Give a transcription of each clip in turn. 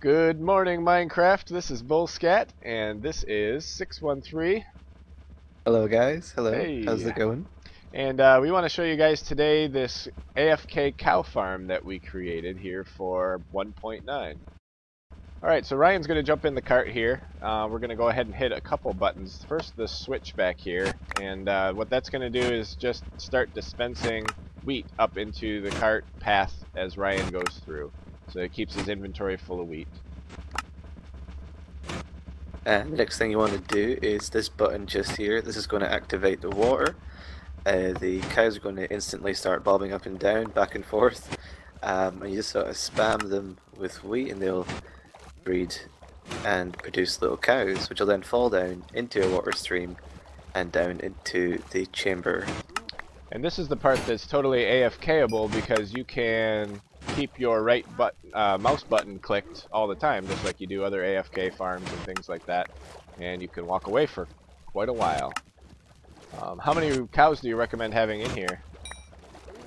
Good morning, Minecraft. This is Bullscat, and this is 613. Hello, guys. Hello. Hey. How's it going? And we want to show you guys today this AFK cow farm that we created here for 1.9. Alright, so Ryan's going to jump in the cart here. We're going to go ahead and hit a couple buttons. First, the switch back here, and what that's going to do is just start dispensing wheat up into the cart path as Ryan goes through. So it keeps his inventory full of wheat. And the next thing you want to do is this button just here. This is going to activate the water. The cows are going to instantly start bobbing up and down, back and forth. And you just sort of spam them with wheat and they'll breed and produce little cows, which will then fall down into a water stream and down into the chamber. And this is the part that's totally AFKable because you can keep your right mouse button clicked all the time, just like you do other AFK farms and things like that, and you can walk away for quite a while. How many cows do you recommend having in here?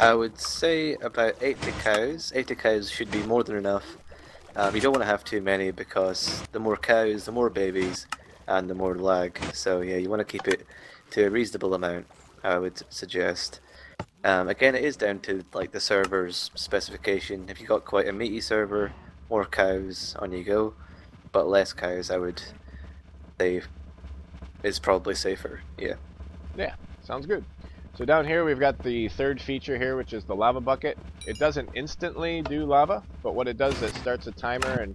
I would say about 80 cows. 80 cows should be more than enough. You don't want to have too many because the more cows, the more babies, and the more lag. So yeah, you want to keep it to a reasonable amount, I would suggest. Again, it is down to like the server's specification. If you got quite a meaty server, more cows on you go, but less cows, I would say, is probably safer. Yeah. Yeah, sounds good. So down here we've got the third feature here, which is the lava bucket. It doesn't instantly do lava, but what it does is it starts a timer,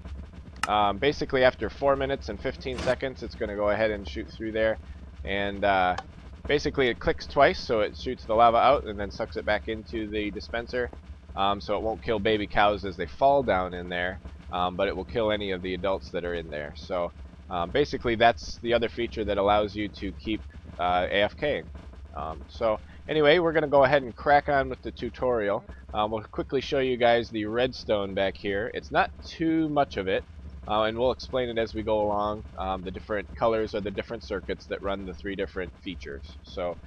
and basically after 4 minutes and 15 seconds it's going to go ahead and shoot through there, and basically it clicks twice, so it shoots the lava out and then sucks it back into the dispenser, so it won't kill baby cows as they fall down in there, but it will kill any of the adults that are in there. So basically that's the other feature that allows you to keep AFK. So anyway, we're going to go ahead and crack on with the tutorial. We'll quickly show you guys the redstone back here. It's not too much of it, and we'll explain it as we go along. The different colors are the different circuits that run the 3 different features. So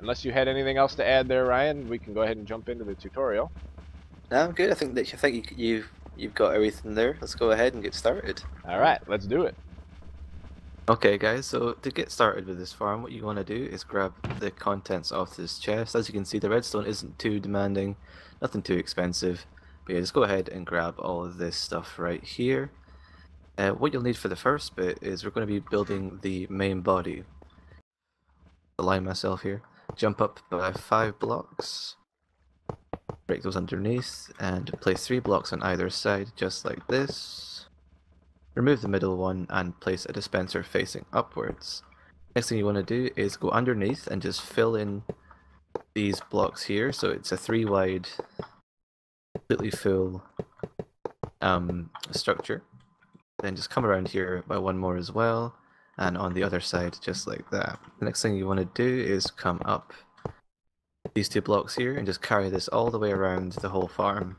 unless you had anything else to add there, Ryan, we can go ahead and jump into the tutorial. No, I'm good. I think you've got everything there. Let's go ahead and get started. Alright, let's do it. Okay guys, so to get started with this farm, what you want to do is grab the contents of this chest. As you can see, the redstone isn't too demanding, nothing too expensive, but yeah, just go ahead and grab all of this stuff right here. What you'll need for the first bit is we're going to be building the main body. Align myself here, jump up by 5 blocks, break those underneath, and place 3 blocks on either side just like this. Remove the middle one and place a dispenser facing upwards. Next thing you want to do is go underneath and just fill in these blocks here. So it's a 3 wide, completely full structure. Then just come around here by 1 more as well, and on the other side just like that. The next thing you want to do is come up these 2 blocks here and just carry this all the way around the whole farm.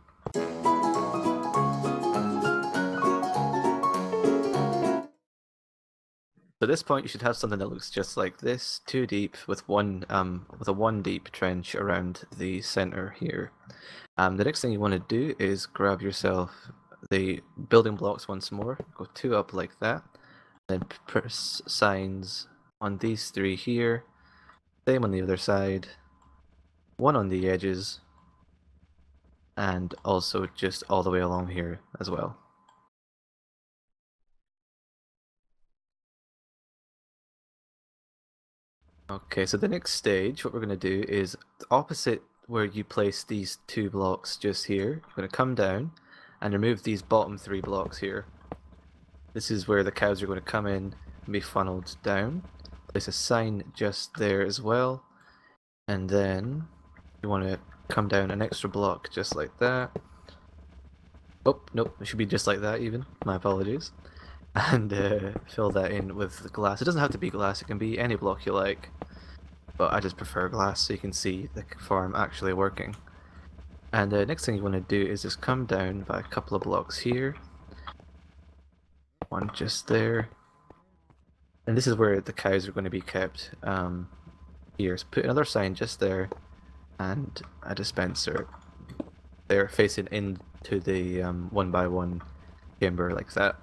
At this point, you should have something that looks just like this, 2 deep with a one deep trench around the center here. The next thing you want to do is grab yourself the building blocks once more, go 2 up like that, then press signs on these 3 here, same on the other side, 1 on the edges, and also just all the way along here as well. Okay, so the next stage, what we're going to do is opposite where you place these 2 blocks just here, you're going to come down and remove these bottom 3 blocks here. This is where the cows are going to come in and be funneled down. Place a sign just there as well, and then you want to come down an extra block just like that. Oh, nope, it should be just like that even, my apologies. And fill that in with the glass. It doesn't have to be glass, it can be any block you like, but I just prefer glass so you can see the farm actually working. And the next thing you want to do is just come down by a couple of blocks here, 1 just there, and this is where the cows are going to be kept. Here, so put another sign just there, and a dispenser. They're facing into the 1x1 chamber like that.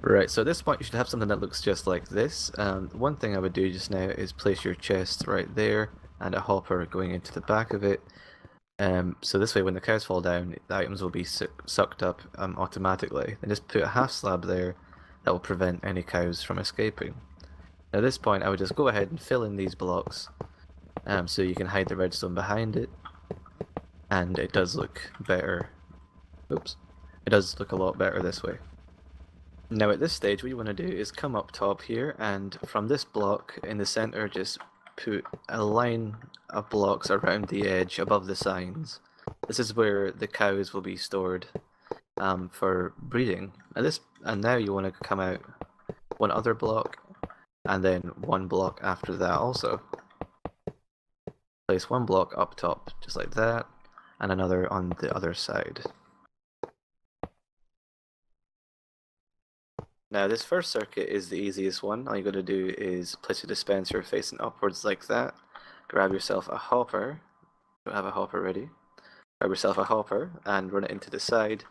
Right, so at this point you should have something that looks just like this. One thing I would do just now is place your chest right there and a hopper going into the back of it. So this way when the cows fall down, the items will be sucked up automatically. And just put a half slab there that will prevent any cows from escaping. At this point I would just go ahead and fill in these blocks so you can hide the redstone behind it. And it does look better. Oops. It does look a lot better this way. Now at this stage what you want to do is come up top here and from this block in the center just put a line of blocks around the edge above the signs. This is where the cows will be stored for breeding. And now you want to come out one other block and then one block after that also. Place one block up top just like that and another on the other side. Now this first circuit is the easiest one. All you got to do is place your dispenser facing upwards like that. Grab yourself a hopper. Don't have a hopper ready. Grab yourself a hopper and run it into the side.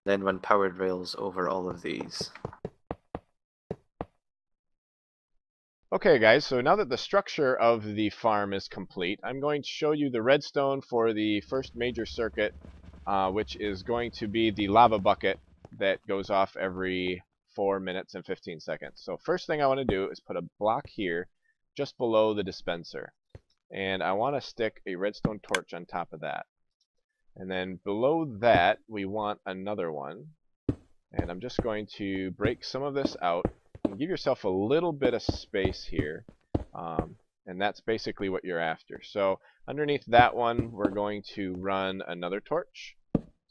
And then run powered rails over all of these. Okay guys, so now that the structure of the farm is complete, I'm going to show you the redstone for the first major circuit, which is going to be the lava bucket that goes off every 4 minutes and 15 seconds. So first thing I want to do is put a block here just below the dispenser, and I want to stick a redstone torch on top of that, and then below that we want another one. And I'm just going to break some of this out and give yourself a little bit of space here, and that's basically what you're after. So underneath that one we're going to run another torch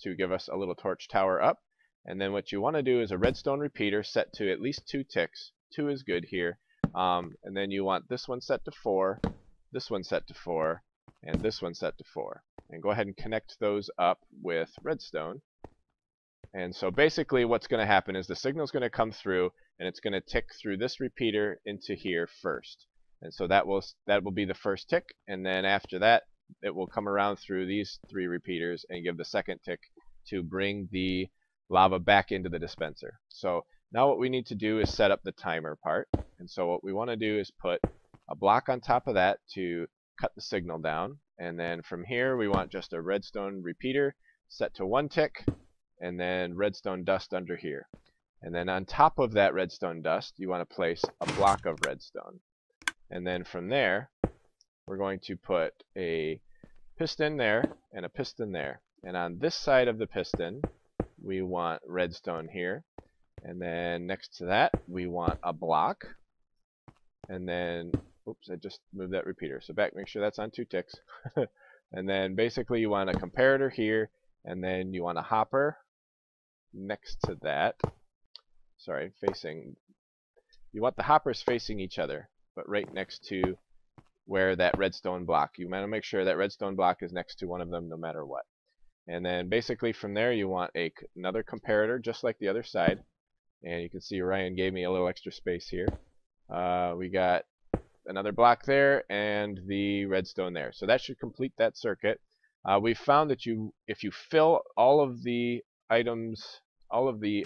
to give us a little torch tower up. And then what you want to do is a redstone repeater set to at least 2 ticks. 2 is good here. And then you want this one set to 4, this one set to 4, and this one set to 4. And go ahead and connect those up with redstone. And so basically what's going to happen is the signal's going to come through and it's going to tick through this repeater into here first. And so that will be the first tick, and then after that it will come around through these 3 repeaters and give the second tick to bring the lava back into the dispenser. So now what we need to do is set up the timer part. And so what we want to do is put a block on top of that to cut the signal down. And then from here we want just a redstone repeater set to 1 tick and then redstone dust under here. And then on top of that redstone dust you want to place a block of redstone. And then from there we're going to put a piston there and a piston there. And on this side of the piston we want redstone here, and then next to that we want a block, and then oops, I just moved that repeater, so back, make sure that's on 2 ticks. And then basically you want a comparator here, and then you want a hopper next to that. Sorry, facing, you want the hoppers facing each other but right next to where that redstone block, you want to make sure that redstone block is next to one of them no matter what. And then basically from there you want another comparator just like the other side. And you can see Ryan gave me a little extra space here. We got another block there and the redstone there. So that should complete that circuit. We found that if you fill all of the items, all of the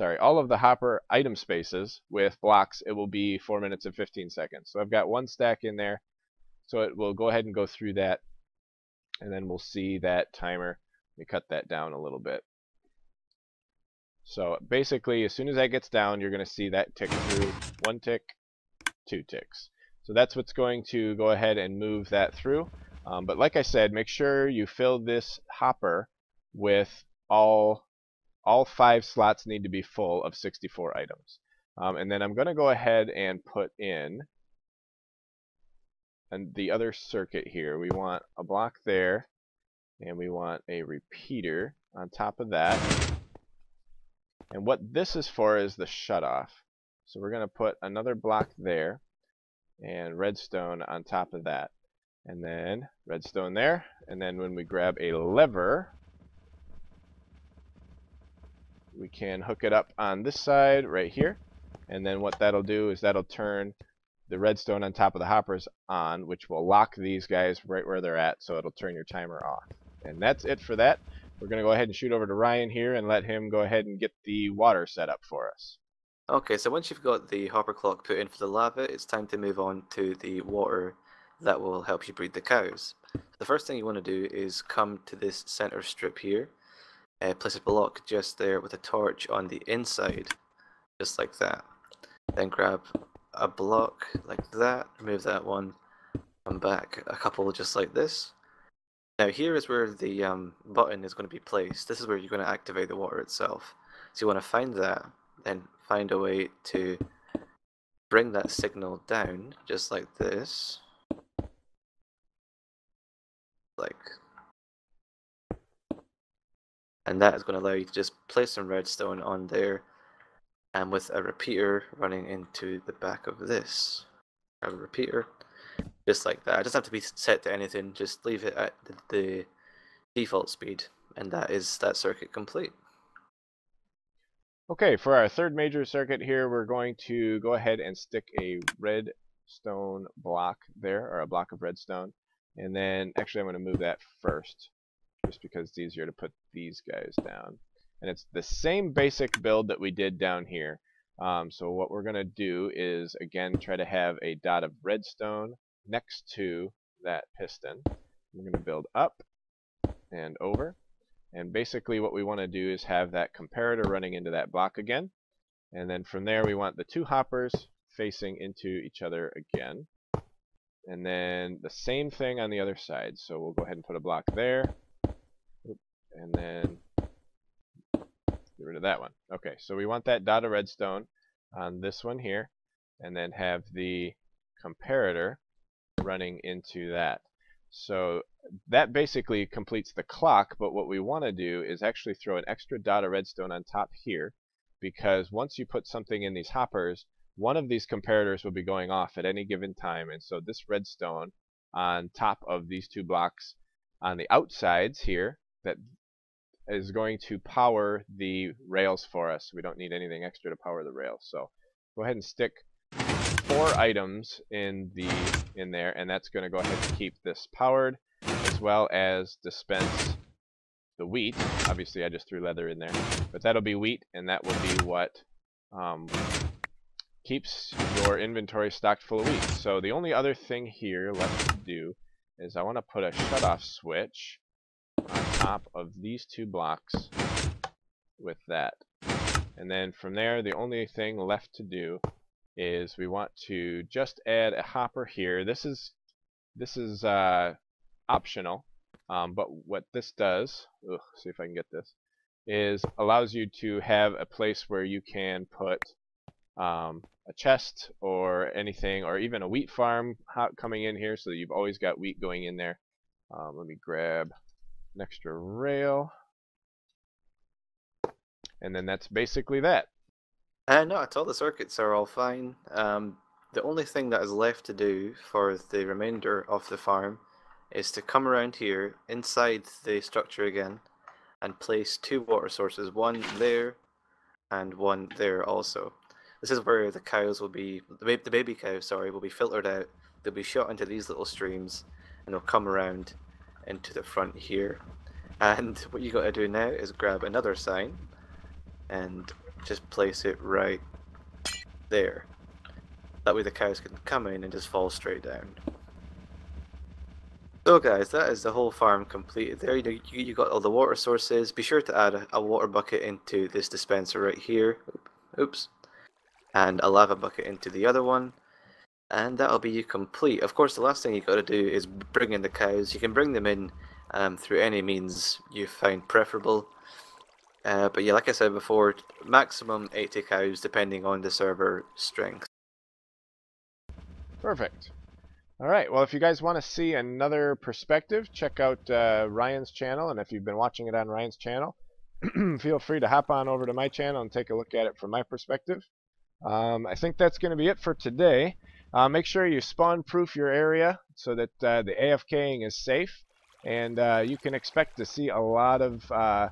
hopper item spaces with blocks, it will be 4 minutes and 15 seconds. So I've got 1 stack in there. So it will go ahead and go through that. And then we'll see that timer. Let me cut that down a little bit. So basically, as soon as that gets down, you're going to see that tick through 1 tick, 2 ticks. So that's what's going to go ahead and move that through. But like I said, make sure you fill this hopper with all 5 slots need to be full of 64 items. And then I'm going to go ahead and put in and the other circuit here. We want a block there, and we want a repeater on top of that. And what this is for is the shutoff. So we're going to put another block there, and redstone on top of that. And then redstone there, and then when we grab a lever, we can hook it up on this side right here. And then what that'll do is that'll turn the redstone on top of the hoppers on, which will lock these guys right where they're at, so it'll turn your timer off. And that's it for that. We're going to go ahead and shoot over to Ryan here and let him go ahead and get the water set up for us. Okay, so once you've got the hopper clock put in for the lava, it's time to move on to the water that will help you breed the cows. The first thing you want to do is come to this center strip here, place a block just there with a torch on the inside, just like that. Then grab a block like that, remove that one, come back a couple just like this. Now here is where the button is going to be placed. This is where you're going to activate the water itself. So you want to find that, then find a way to bring that signal down, just like this. And that is going to allow you to just place some redstone on there, and with a repeater running into the back of this. Grab a repeater, just like that. It doesn't have to be set to anything, just leave it at the default speed, and that is that circuit complete. Okay, for our third major circuit here, we're going to go ahead and stick a redstone block there, or a block of redstone. And then, actually I'm going to move that first, just because it's easier to put these guys down. And it's the same basic build that we did down here. So what we're going to do is, again, try to have a dot of redstone next to that piston. We're going to build up and over. And basically what we want to do is have that comparator running into that block again. And then from there we want the two hoppers facing into each other again. And then the same thing on the other side. So we'll go ahead and put a block there. And then get rid of that one. Okay, so we want that dot of redstone on this one here. And then have the comparator running into that. So that basically completes the clock, but what we want to do is actually throw an extra dot of redstone on top here, because once you put something in these hoppers, one of these comparators will be going off at any given time, and so this redstone on top of these two blocks on the outsides here, that is going to power the rails for us. We don't need anything extra to power the rails, so go ahead and stick 4 items in there, and that's going to go ahead and keep this powered, as well as dispense the wheat. Obviously I just threw leather in there, but that'll be wheat, and that will be what keeps your inventory stocked full of wheat. So the only other thing here left to do is I want to put a shutoff switch on top of these two blocks with that. And then from there, the only thing left to do is we want to just add a hopper here. This is optional, but what this does, see if I can get this, is allows you to have a place where you can put a chest or anything, or even a wheat farm coming in here, so that you've always got wheat going in there. Let me grab an extra rail, and then that's basically that. No, all the circuits are all fine. The only thing that is left to do for the remainder of the farm is to come around here inside the structure again and place two water sources, one there and one there also. This is where the cows will be, the baby cows, sorry, will be filtered out. They'll be shot into these little streams and they'll come around into the front here. And what you got to do now is grab another sign and just place it right there. That way the cows can come in and just fall straight down. So guys, that is the whole farm completed there. You got all the water sources. Be sure to add a water bucket into this dispenser right here. Oops. And a lava bucket into the other one. And that'll be you complete. Of course, the last thing you got to do is bring in the cows. You can bring them in through any means you find preferable. But yeah, like I said before, maximum 80 cows depending on the server strength. Perfect. Alright, well if you guys want to see another perspective, check out Ryan's channel, and if you've been watching it on Ryan's channel, feel free to hop on over to my channel and take a look at it from my perspective. I think that's going to be it for today. Make sure you spawn proof your area so that the AFKing is safe, and you can expect to see a lot of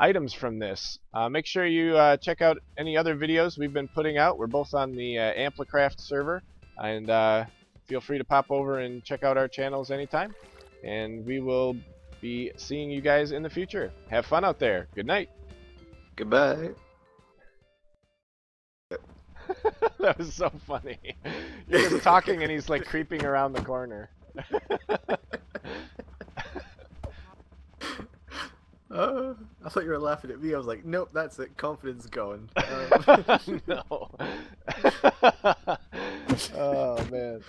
items from this. Make sure you check out any other videos we've been putting out. We're both on the AmpliCraft server, And feel free to pop over and check out our channels anytime. And we will be seeing you guys in the future. Have fun out there. Good night. Goodbye. That was so funny. You're just talking and he's like creeping around the corner. I thought you were laughing at me. I was like, nope, that's it. Confidence going. No. Oh, man.